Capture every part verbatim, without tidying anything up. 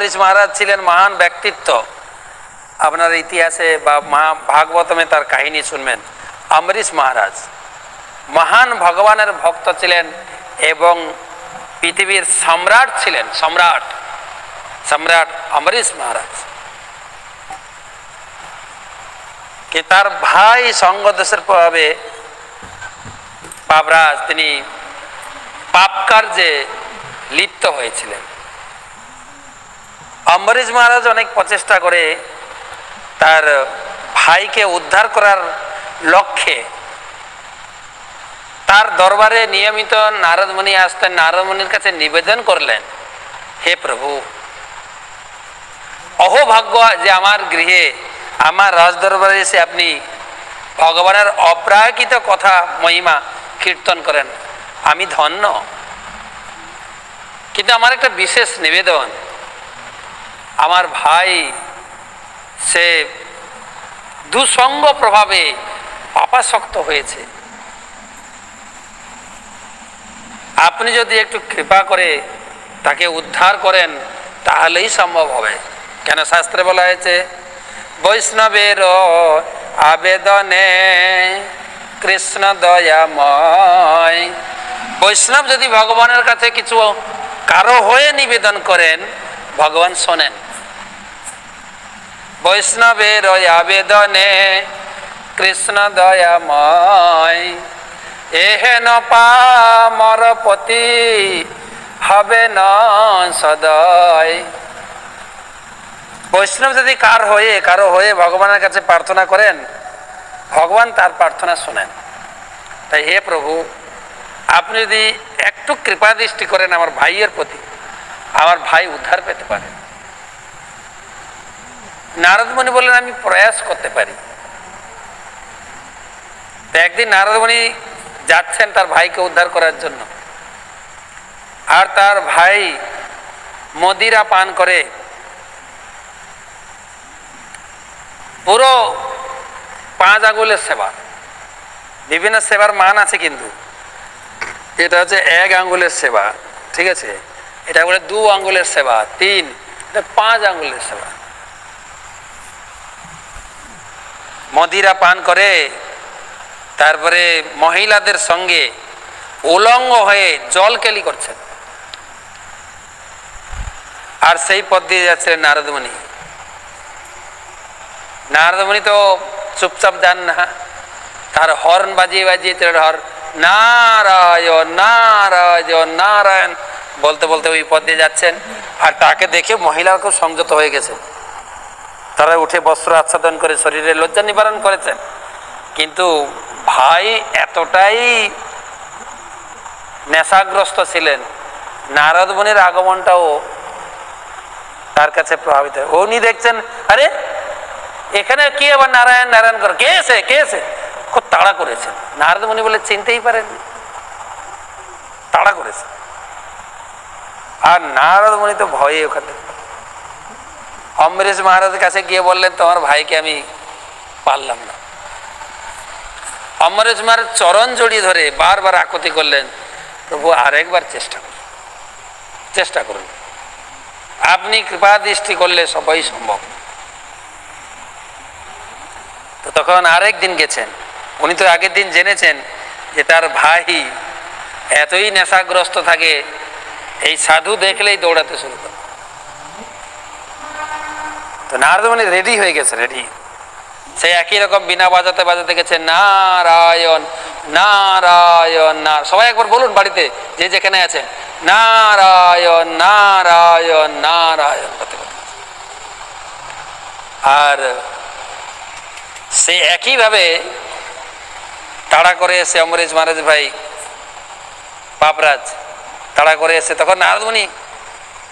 মরিচ মহারাজ ছিলেন মহান ব্যক্তিত্ব। আপনার ইতিহাসে বা মহা ভাগবতমে তার কাহিনী শুনবেন। অম্বরীশ মহারাজ মহান ভগবানের ভক্ত ছিলেন এবং পৃথিবীর সম্রাট ছিলেন, সম্রাট সম্রাট অম্বরীশ মহারাজ। কে তার ভাই সঙ্গদোষের প্রভাবে পাপরাজ তিনি পাপ কার্যে লিপ্ত হয়েছিলেন। অম্বরীশ মহারাজ অনেক প্রচেষ্টা করে তার ভাইকে উদ্ধার করার লক্ষ্যে তার দরবারে নিয়মিত নারদ মুনি আসতেন। নারদ মুনির কাছে নিবেদন করলেন, হে প্রভু, অহোভাগ্য যে আমার গৃহে আমার রাজ দরবারে এসে আপনি ভগবানের অপ্রাকৃত কথা মহিমা কীর্তন করেন, আমি ধন্য। কিন্তু আমার একটা বিশেষ নিবেদন, আমার ভাই সে দুঃসঙ্গ প্রভাবে পাপাসক্ত হয়েছে, আপনি যদি একটু কৃপা করে তাকে উদ্ধার করেন তাহলেই সম্ভব হবে। কেন শাস্ত্রে বলা হয়েছে, বৈষ্ণবের আবেদনে কৃষ্ণ দয়াময়। বৈষ্ণব যদি ভগবানের কাছে কিছু কারো হয়ে নিবেদন করেন ভগবান শোনেন। বৈষ্ণবের আবেদনে কৃষ্ণ দয়াময়, এহেন পামর পতি হবে না সদয়। বৈষ্ণব যদি কার হয়ে কারো হয়ে ভগবানের কাছে প্রার্থনা করেন ভগবান তার প্রার্থনা শোনেন। তাই হে প্রভু, আপনি যদি একটু কৃপা দৃষ্টি করেন আমার ভাইয়ের প্রতি, আমার ভাই উদ্ধার পেতে পারে। নারদ মুনি বললেন, আমি প্রয়াস করতে পারি। একদিন নারদ মুনি যাচ্ছেন তার ভাইকে উদ্ধার করার জন্য, আর তার ভাই মদিরা পান করে পুরো পাঁচ আঙুলের সেবা। বিভিন্ন সেবার মান আছে, কিন্তু এটা হচ্ছে এক আঙ্গুলের সেবা, ঠিক আছে। এটা বলে দু আঙ্গুলের সেবা, তিন, এটা পাঁচ আঙ্গুলের সেবা। মদিরা পান করে তারপরে মহিলাদের সঙ্গে উলঙ্গ হয়ে জলকেলি করছেন, আর সেই পথ দিয়ে যাচ্ছেন নারদ মুনি। নারদ মুনি তো চুপচাপ যান না, তার হর্ন বাজিয়ে বাজিয়ে তার নারায়ণ নারায়ণ নারায়ণ বলতে বলতে ওই পথ দিয়ে যাচ্ছেন। আর তাকে দেখে মহিলার খুব সংযত হয়ে গেছে, তারা উঠে বস্ত্র আচ্ছাদন করে শরীরে লজ্জা নিবারণ করেছেন। কিন্তু ভাই এতটাই নেশাগ্রস্ত ছিলেন, নারদ মুনির আগমনটাও তার কাছে প্রভাবিত। উনি দেখছেন, আরে এখানে কি আবার নারায়ণ নারায়ণ করে, কে এসে কে এসে খুব তাড়া করেছেন। নারদ মুনি বলে চিনতেই পারেননি, তাড়া করেছেন। আর নারদ মুনি তো ভয়ে ওখানে অম্বরীশ মহারাজের কাছে গিয়ে বললেন, তোমার ভাইকে আমি পারলাম না। অম্বরীশ মহারাজ চরণ জড়িয়ে ধরে বারবার আকুতি করলেন, প্রভু আরেকবার চেষ্টা করুন, চেষ্টা করুন, আপনি কৃপা দৃষ্টি করলে সবই সম্ভব। তো তখন আরেক দিন গেছেন, উনি তো আগের দিন জেনেছেন যে তার ভাই এতই নেশাগ্রস্ত থাকে, এই সাধু দেখলেই দৌড়াতে শুরু করে। তো নারদ মুনি রেডি হয়ে গেছে, রেডি। সে একই রকম বিনা বাজাতে বাজাতে গেছে, নারায়ণ নারায়ণ নারায়ণ। সবাই একবার বলুন বাড়িতে, যে যেখানে আছেন, নারায়ণ নারায়ণ নারায়ণ। আর সে একইভাবে তাড়া করে এসে অম্বরীশ মহারাজ ভাই পাপরাজ তাড়া করে এসে, তখন নারদ মুনি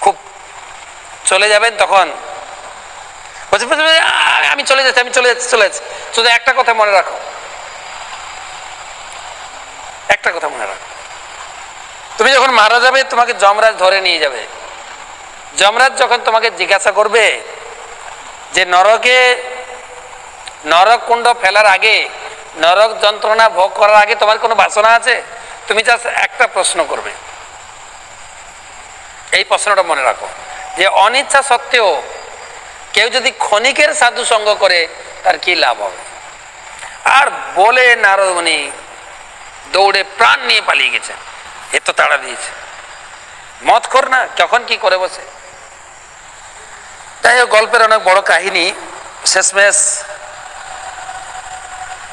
খুব চলে যাবেন, তখন বলছে আমি চলে যাচ্ছি, আমি চলে যাচ্ছি চলে যাচ্ছি শুধু একটা কথা মনে রাখো, একটা কথা মনে রাখো, তুমি যখন মারা যাবে তোমাকে যমরাজ ধরে নিয়ে যাবে। যমরাজ যখন তোমাকে জিজ্ঞাসা করবে যে নরকে নরক কুণ্ড ফেলার আগে, নরক যন্ত্রণা ভোগ করার আগে তোমার কোনো বাসনা আছে, তুমি জাস্ট একটা প্রশ্ন করবে, এই প্রশ্নটা মনে রাখো। যে অনিচ্ছা সত্ত্বেও কেউ যদি ক্ষণিকের সাধু সঙ্গ করে তার কি লাভ হবে। আর বলে নারদ মুনি দৌড়ে প্রাণ নিয়ে পালিয়ে গেছে, এত তাড়া দিয়েছে। মদখোর না কখন কি করে বসে। তাই গল্পের অনেক বড় কাহিনী, শেষমেশ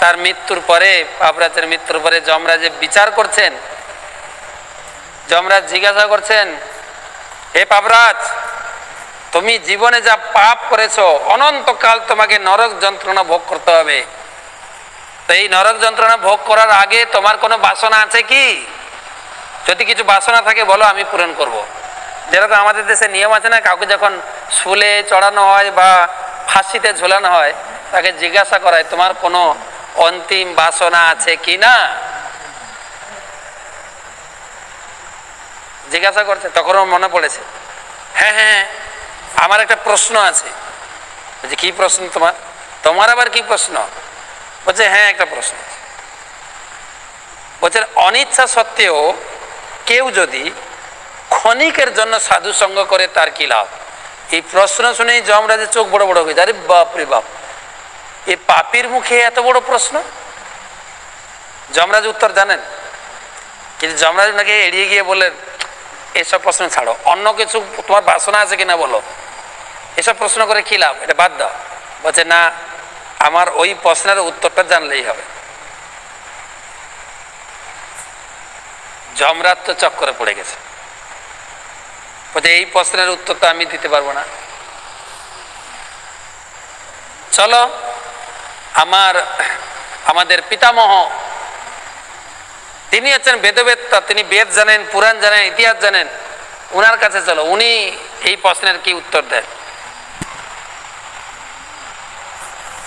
তার মৃত্যুর পরে, পাপরাজের মৃত্যুর পরে যমরাজে বিচার করছেন। যমরাজ জিজ্ঞাসা করছেন, হে পাপরাজ, তুমি জীবনে যা পাপ করেছ অনন্তকাল তোমাকে নরক যন্ত্রণা ভোগ করতে হবে। তো এই নরক যন্ত্রণা ভোগ করার আগে তোমার কোনো বাসনা আছে কি? যদি কিছু বাসনা থাকে বলো, আমি পূরণ করব। যেরকম আমাদের দেশে নিয়ম আছে না, কাউকে যখন শুলে চড়ানো হয় বা ফাঁসিতে ঝোলানো হয় তাকে জিজ্ঞাসা করায় তোমার কোনো অন্তিম বাসনা আছে কি না জিজ্ঞাসা করছে। তখন মনে পড়েছে, হ্যাঁ হ্যাঁ আমার একটা প্রশ্ন আছে। বলছে, কি প্রশ্ন তোমার? তোমার আবার কি প্রশ্ন? বলছে, হ্যাঁ একটা প্রশ্ন আছে। বলছে, অনিচ্ছা সত্ত্বেও কেউ যদি ক্ষণিকের জন্য সাধু সঙ্গ করে তার কি লাভ? এই প্রশ্ন শুনেই যমরাজের চোখ বড় বড় হয়ে যায়। আরে বাপ রে বাপ, এই পাপির মুখে এত বড় প্রশ্ন। যমরাজ উত্তর জানেন, কিন্তু যমরাজ নাকি এড়িয়ে গিয়ে বললেন, এসব প্রশ্ন ছাড়ো, অন্য কিছু তোমার বাসনা আছে কিনা বলো, এসব প্রশ্ন করে কি লাভ, এটা বাদ দাও। বলছে, না আমার ওই প্রশ্নের উত্তরটা জানলেই হবে। যমরাজ তো চক্করে পড়ে গেছে। বলছে, এই প্রশ্নের উত্তর তো আমি দিতে পারবো না, চলো আমার আমাদের পিতামহ, তিনি হচ্ছেন বেদবেত্তা, তিনি বেদ জানেন, পুরাণ জানেন, ইতিহাস জানেন, উনার কাছে চলো, উনি এই প্রশ্নের কি উত্তর দেন।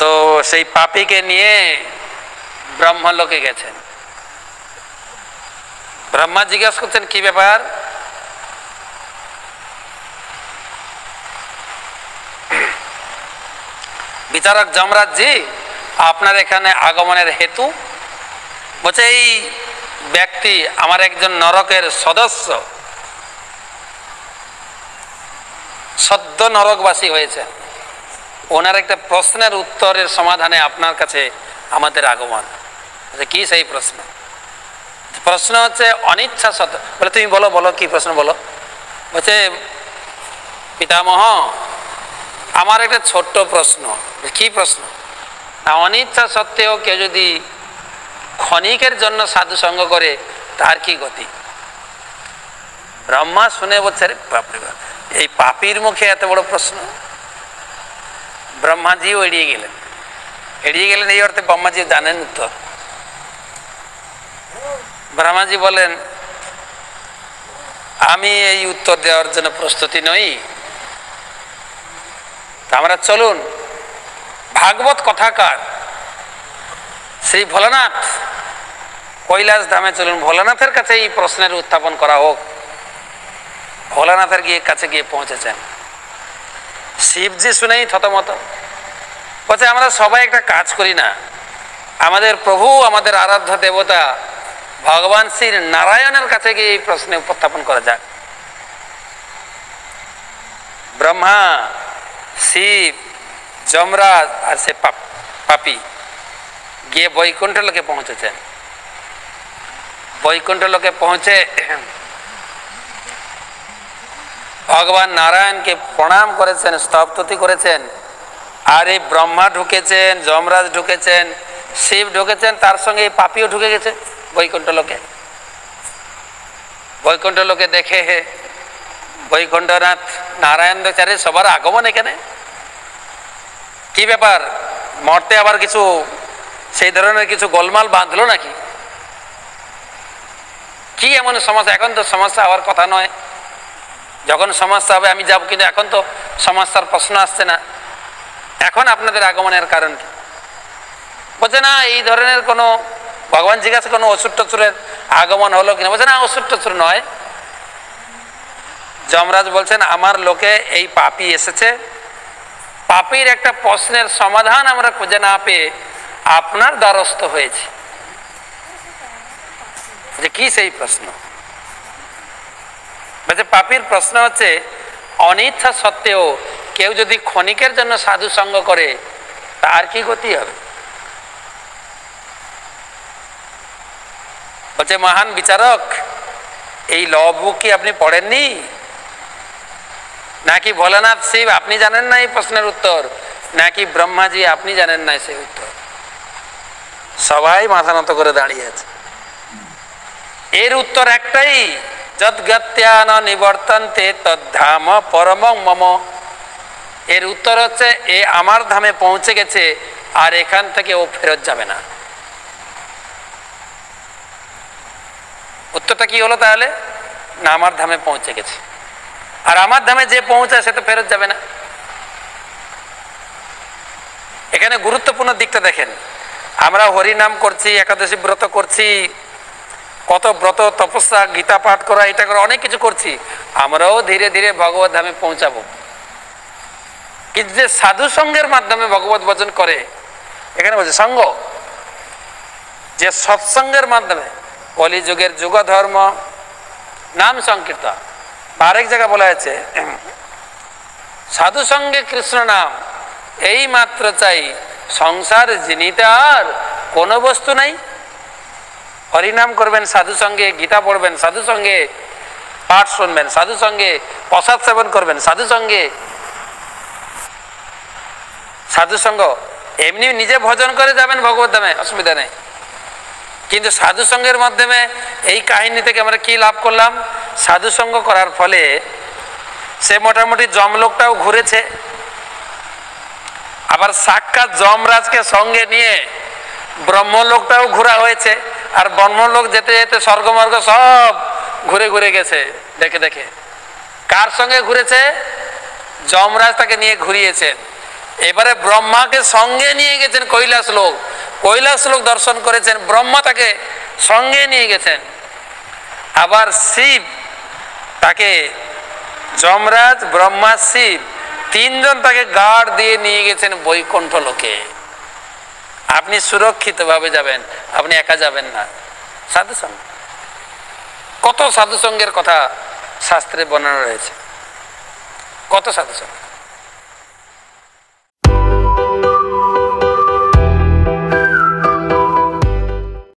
তো সেই পাপীকে নিয়ে ব্রহ্মলোকে গেছেন। ব্রহ্মা জিজ্ঞাসা করছেন, কি ব্যাপার? বিচারক যমরাজ জি, আপনার এখানে আগমনের হেতু? বলছে, এই ব্যক্তি আমার একজন নরকের সদস্য, সদ্য নরকবাসী হয়েছে, ওনার একটা প্রশ্নের উত্তরের সমাধানে আপনার কাছে আমাদের আগমন। কি সেই প্রশ্ন? প্রশ্ন হচ্ছে অনিচ্ছা সত্ত্বেও। বলে, তুমি বলো বলো কি প্রশ্ন বলো। বলছে, পিতামহ আমার একটা ছোট্ট প্রশ্ন। কি প্রশ্ন? না, অনিচ্ছা সত্ত্বেও কেউ যদি ক্ষণিকের জন্য সাধু সঙ্গ করে তার কি গতি? ব্রহ্মা শুনে বলছে, এই পাপির মুখে এত বড় প্রশ্ন। ব্রহ্মাজিও এড়িয়ে গেলেন। এড়িয়ে গেলেন এই অর্থে ব্রহ্মাজি জানেন উত্তর। ব্রহ্মাজি বলেন, আমি এই উত্তর দেওয়ার জন্য প্রস্তুতি নই, আমরা চলুন ভাগবত কথাকার শ্রী ভোলানাথ কৈলাস ধামে চলুন, ভোলানাথের কাছে এই প্রশ্নের উত্থাপন করা হোক। ভোলানাথের গিয়ে কাছে গিয়ে পৌঁছেছেন। শিবজি শুনেই থতমত। বলছে, আমরা সবাই একটা কাজ করি না, আমাদের প্রভু, আমাদের আরাধ্য দেবতা ভগবান শ্রী নারায়ণের কাছে গিয়ে এই প্রশ্নে উপস্থাপন করা যাক। ব্রহ্মা, শিব, যমরাজ আর সে পাপি গিয়ে বৈকুণ্ঠ লোকে পৌঁছেছেন। বৈকুণ্ঠ লোকে পৌঁছে ভগবান নারায়ণকে প্রণাম করেছেন, স্তবস্তুতি করেছেন। আর এই ব্রহ্মা ঢুকেছেন, যমরাজ ঢুকেছেন, শিব ঢুকেছেন, তার সঙ্গে এই পাপিও ঢুকে গেছে বৈকুণ্ঠ লোকে। বৈকুণ্ঠ লোকে দেখে বৈকুণ্ঠনাথ নারায়ণ চারে সবার আগমন এখানে, কি ব্যাপার? মর্তে আবার কিছু সেই ধরনের কিছু গোলমাল বাঁধলো নাকি? কি এমন সমস্যা? এখন তো সমস্যা হওয়ার কথা নয়, যখন সমস্যা হবে আমি যাব, কিন্তু এখন তো সমস্যার প্রশ্ন আসছে না, এখন আপনাদের আগমনের কারণ কি? বলছে, না এই ধরনের কোনো, ভগবান জিজ্ঞাসা কোনো অসুর টসুরের আগমন হলো কিনা? বলছে, না অসুর টসুর নয়। যমরাজ বলছেন, আমার লোকে এই পাপি এসেছে, পাপির একটা প্রশ্নের সমাধান আমরা খুঁজে না পেয়ে আপনার দ্বারস্থ হয়েছি। যে কি সেই প্রশ্ন? বলছে, পাপির প্রশ্ন হচ্ছে अनिच्छा सत्त्वेও কেউ যদি ক্ষণিকের জন্য সাধু সঙ্গ করে তার কি গতি হবে? বলছে মহান বিচারক, এই ল বুক কি আপনি পড়েননি নাকি? ভোলানাথ শিব আপনি জানেন না এই প্রশ্নের উত্তর, নাকি ব্রহ্মাজি আপনি জানেন না সেই উত্তর? সবাই মাথা নত করে দাঁড়িয়ে আছে। এর উত্তর একটাই, যদ্গত্যান নিবর্তন্তে তদ্ধাম পরমং মম। এর উত্তর হচ্ছে এ আমার ধামে পৌঁছে গেছে, আর এখান থেকে ও ফেরত যাবে না। উত্তরটা কি হলো তাহলে? না, আমার ধামে পৌঁছে গেছে, আর আমার ধামে যে পৌঁছায় সে তো ফেরত যাবে না। এখানে গুরুত্বপূর্ণ দিকটা দেখেন, আমরা হরিনাম করছি, একাদশী ব্রত করছি, কত ব্রত তপস্যা গীতা পাঠ করা এটা করা অনেক কিছু করছি, আমরাও ধীরে ধীরে ভগবত ধামে পৌঁছাবো। কিন্তু যে সাধু সঙ্গের মাধ্যমে ভগবত ভজন করে, এখানে বলছে সঙ্গ, যে সৎসঙ্গের মাধ্যমে, কলিযুগের যুগ ধর্ম নাম সংকীর্তন, আরেক জায়গা বলা হয়েছে সাধু সঙ্গে কৃষ্ণ নাম এই মাত্র চাই, সংসার জিনিতে আর কোনো বস্তু নাই। হরিনাম করবেন সাধু সঙ্গে, গীতা পড়বেন সাধু সঙ্গে, পাঠ শুনবেন সাধু সঙ্গে, প্রসাদ সেবন করবেন সাধু সঙ্গে। সাধু সঙ্গ এমনি নিজে ভজন করে যাবেন ভগবত ধামে, অসুবিধা নেই, কিন্তু সাধু সঙ্গের মাধ্যমে। এই কাহিনী থেকে আমরা কি লাভ করলাম? সাধু সঙ্গ করার ফলে সে মোটামুটি যমলোকটাও ঘুরেছে, আবার সাক্ষাৎ যমরাজকে সঙ্গে নিয়ে ব্রহ্মলোকটাও ঘোরা হয়েছে, আর ব্রহ্মলোক যেতে যেতে স্বর্গমর্গ সব ঘুরে ঘুরে গেছে দেখে দেখে। কার সঙ্গে ঘুরেছে? যমরাজ তাকে নিয়ে ঘুরিয়েছেন, এবারে ব্রহ্মাকে সঙ্গে নিয়ে গেছেন কৈলাস লোক, কৈলাস লোক দর্শন করেছেন, ব্রহ্মা তাকে সঙ্গে নিয়ে গেছেন। আবার শিব তাকে, যমরাজ, ব্রহ্মা, শিব তিনজন তাকে গাড় দিয়ে নিয়ে গেছেন বৈকুণ্ঠ লোকে। আপনি সুরক্ষিত ভাবে যাবেন, আপনি একা যাবেন না। সাধু সঙ্গ, কত সাধু সঙ্গের কথা শাস্ত্রে বর্ণনা রয়েছে, কত সাধু সঙ্গ।